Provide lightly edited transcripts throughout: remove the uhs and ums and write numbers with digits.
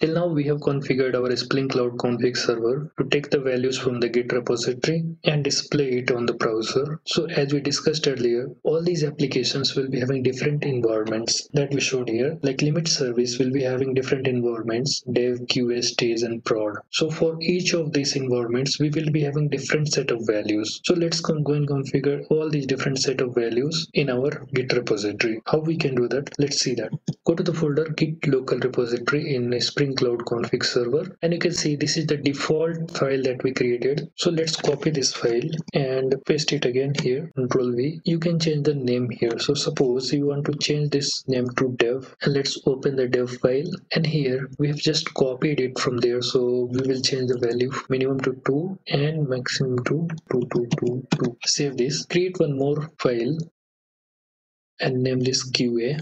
Till now we have configured our Spring Cloud Config Server to take the values from the Git repository and display it on the browser. So as we discussed earlier, all these applications will be having different environments that we showed here. Like Limit Service will be having different environments, Dev, QA, Stage and Prod. So for each of these environments, we will be having different set of values. So let's go and configure all these different set of values in our Git repository. How we can do that? Let's see that. Go to the folder Git local repository in Spring Cloud Config Server, and you can see this is the default file that we created. So let's copy this file and paste it again here. Control V. You can change the name here. So suppose you want to change this name to dev, and let's open the dev file, and here we have just copied it from there. So we will change the value minimum to 2 and maximum to 2222. Save this. Create one more file and name this QA.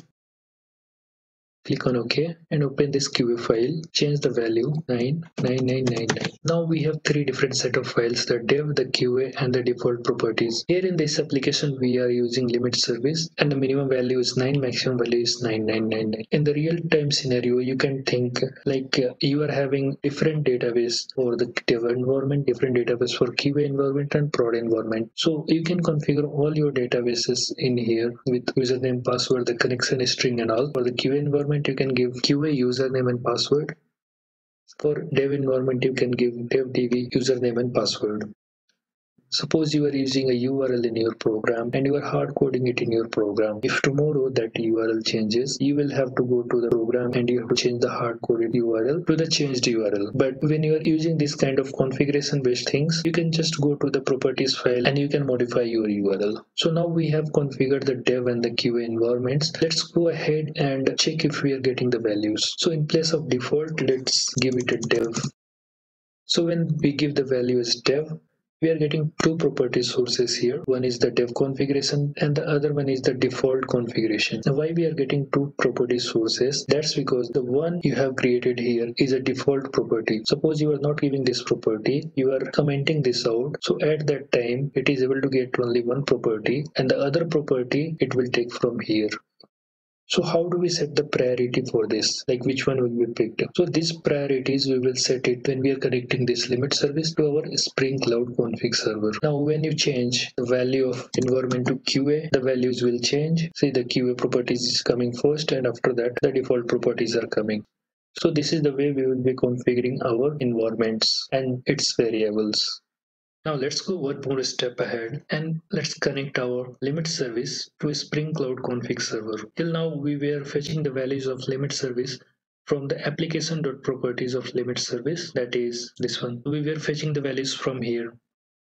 Click on OK and open this QA file. Change the value 99999. Now we have three different set of files: the dev, the QA, and the default properties. Here in this application, we are using limit service, and the minimum value is 9, maximum value is 9999. In the real-time scenario, you can think like you are having different database for the dev environment, different database for QA environment, and prod environment. So you can configure all your databases in here with username, password, the connection string, and all. For the QA environment, you can give QA username and password. For dev environment, you can give devdb username and password. Suppose you are using a URL in your program and you are hard coding it in your program. If tomorrow that URL changes, you will have to go to the program and you have to change the hard coded URL to the changed URL. But when you are using this kind of configuration based things, you can just go to the properties file and you can modify your URL. So now we have configured the dev and the QA environments. Let's go ahead and check if we are getting the values. So in place of default, let's give it a dev. So when we give the value as dev, we are getting two property sources here. One is the dev configuration and the other one is the default configuration. Now why we are getting two property sources? That's because the one you have created here is a default property. Suppose you are not giving this property, you are commenting this out. So at that time, it is able to get only one property, and the other property it will take from here. So how do we set the priority for this? Like which one will be picked up? So these priorities we will set it when we are connecting this limit service to our Spring Cloud Config Server. Now when you change the value of environment to QA, the values will change. See, the QA properties is coming first, and after that the default properties are coming. So this is the way we will be configuring our environments and its variables. Now let's go one more step ahead and let's connect our limit service to Spring Cloud Config Server. Till now we were fetching the values of limit service from the application.properties of limit service, that is this one. We were fetching the values from here.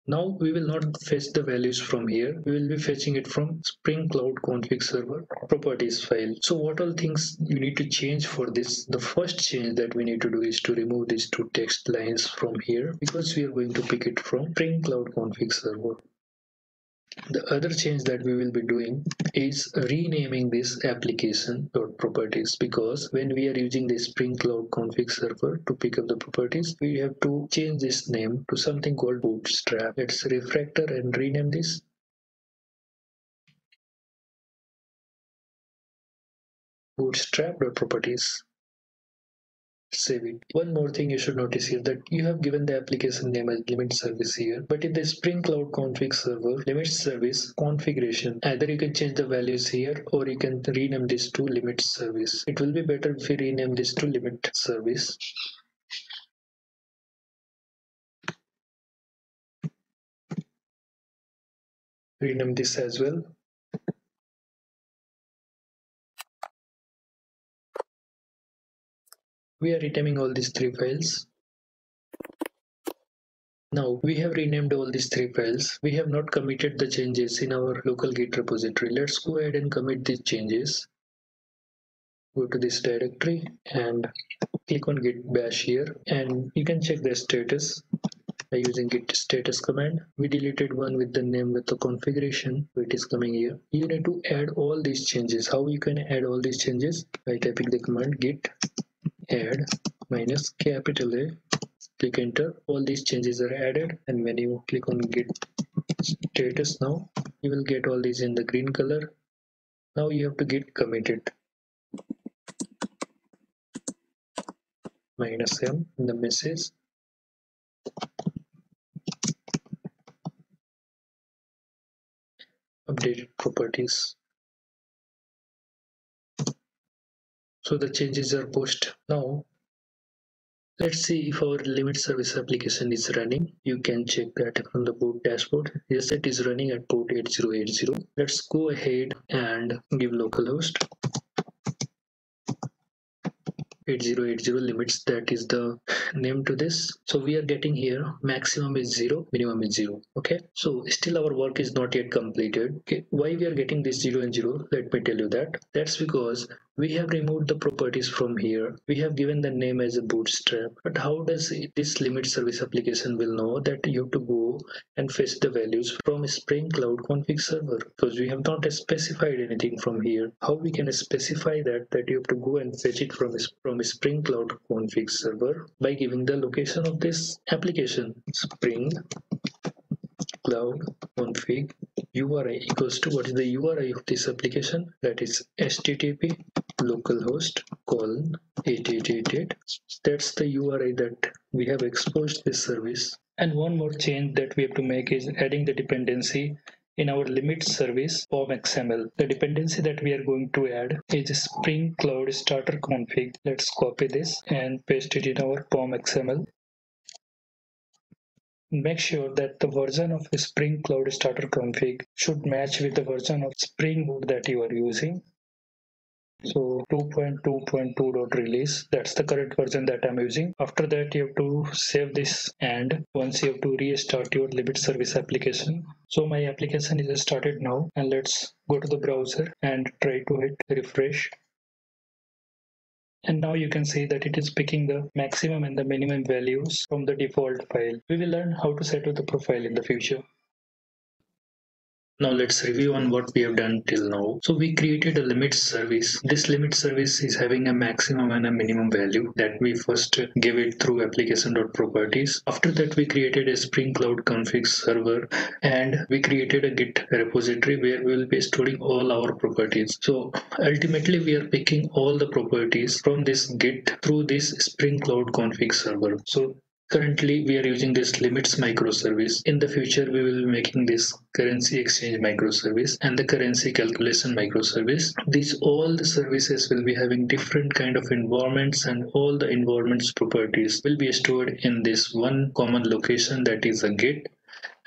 Now we will not fetch the values from here. We will be fetching it from Spring Cloud Config Server properties file. So what all things you need to change for this? The first change that we need to do is to remove these two text lines from here because we are going to pick it from Spring Cloud Config Server. The other change that we will be doing is renaming this application.properties, because when we are using the Spring Cloud Config Server to pick up the properties, we have to change this name to something called Bootstrap. Let's refactor and rename this. Bootstrap.properties. Save it. One more thing you should notice here that you have given the application name as limit service here, but in the Spring Cloud Config Server limit service configuration, either you can change the values here or you can rename this to limit service. It will be better if you rename this to limit service. Rename this as well. We are renaming all these three files. Now we have renamed all these three files. We have not committed the changes in our local Git repository. Let's go ahead and commit these changes. Go to this directory and click on Git bash here, and you can check the status by using git status command. We deleted one with the name with the configuration. It is coming here. You need to add all these changes. How you can add all these changes? By typing the command git add minus capital A. Click enter. All these changes are added, and when you click on git status now, you will get all these in the green color. Now you have to git committed. -l in the message. Updated properties. So the changes are pushed. Now let's see if our limit service application is running. You can check that from the boot dashboard. Yes, it is running at port 8080. Let's go ahead and give localhost 8080 limits, that is the name to this. So we are getting here maximum is 0, minimum is 0. Okay, so still our work is not yet completed. Okay, why we are getting this 0 and 0? Let me tell you that. That's because we have removed the properties from here. We have given the name as a bootstrap. But how does this limit service application will know that you have to go and fetch the values from Spring Cloud Config Server? Because we have not specified anything from here. How we can specify that you have to go and fetch it from Spring Cloud Config Server? By giving the location of this application, Spring Cloud Config URI equals to, what is the URI of this application? That is HTTP localhost colon 8888. That's the URI that we have exposed this service. And one more change that we have to make is adding the dependency in our limit service pom.xml. The dependency that we are going to add is Spring Cloud Starter Config. Let's copy this and paste it in our pom.xml. Make sure that the version of Spring Cloud Starter Config should match with the version of Spring Boot that you are using. So 2.2.2.release, that's the current version that I'm using. After that, you have to save this, and once you have to restart your limit service application. So my application is started now, and let's go to the browser and try to hit refresh. And now you can see that it is picking the maximum and the minimum values from the default file. We will learn how to settle the profile in the future. Now let's review on what we have done till now. So we created a limit service. This limit service is having a maximum and a minimum value that we first give it through application.properties. After that, we created a Spring Cloud Config Server, and we created a Git repository where we will be storing all our properties. So ultimately, we are picking all the properties from this Git through this Spring Cloud Config Server. So currently, we are using this limits microservice. In the future, we will be making this currency exchange microservice and the currency calculation microservice. These all the services will be having different kind of environments, and all the environments properties will be stored in this one common location, that is a Git.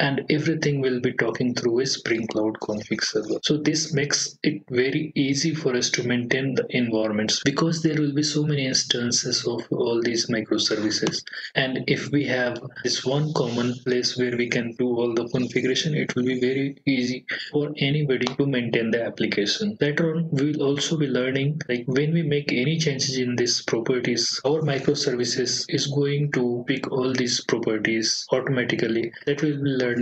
And everything will be talking through a Spring Cloud Config Server. So this makes it very easy for us to maintain the environments, because there will be so many instances of all these microservices. And if we have this one common place where we can do all the configuration, it will be very easy for anybody to maintain the application. Later on, we will also be learning, like, when we make any changes in these properties, our microservices is going to pick all these properties automatically. That will be learning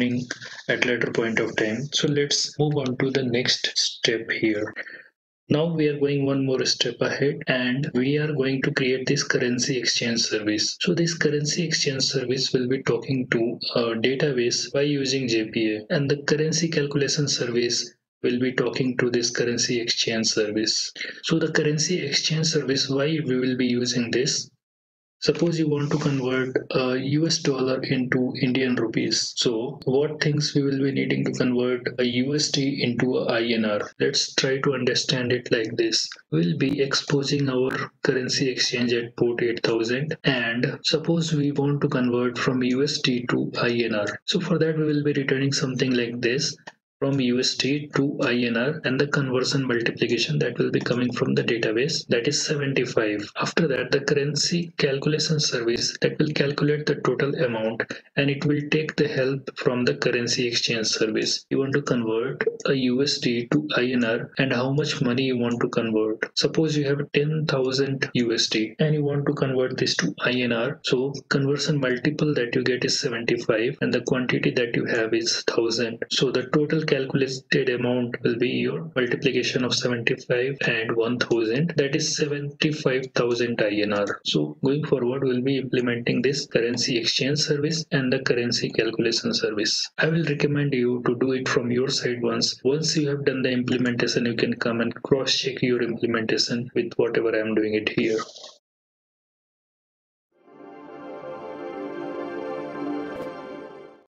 at later point of time. So let's move on to the next step here. Now we are going one more step ahead, and we are going to create this currency exchange service. So this currency exchange service will be talking to our database by using JPA, and the currency calculation service will be talking to this currency exchange service. So the currency exchange service, why we will be using this? Suppose you want to convert a US dollar into Indian rupees. So what things we will be needing to convert a USD into a INR? Let's try to understand it like this. We'll be exposing our currency exchange at port 8000, and suppose we want to convert from USD to INR. So for that, we will be returning something like this, from USD to INR, and the conversion multiplication that will be coming from the database, that is 75. After that, the currency calculation service that will calculate the total amount, and it will take the help from the currency exchange service. You want to convert a USD to INR, and how much money you want to convert. Suppose you have 10,000 USD and you want to convert this to INR. So conversion multiple that you get is 75, and the quantity that you have is 1000. So the total calculated amount will be your multiplication of 75 and 1000, that is 75,000 INR. So going forward, we'll be implementing this currency exchange service and the currency calculation service. I will recommend you to do it from your side once. Once you have done the implementation, you can come and cross-check your implementation with whatever I'm doing it here.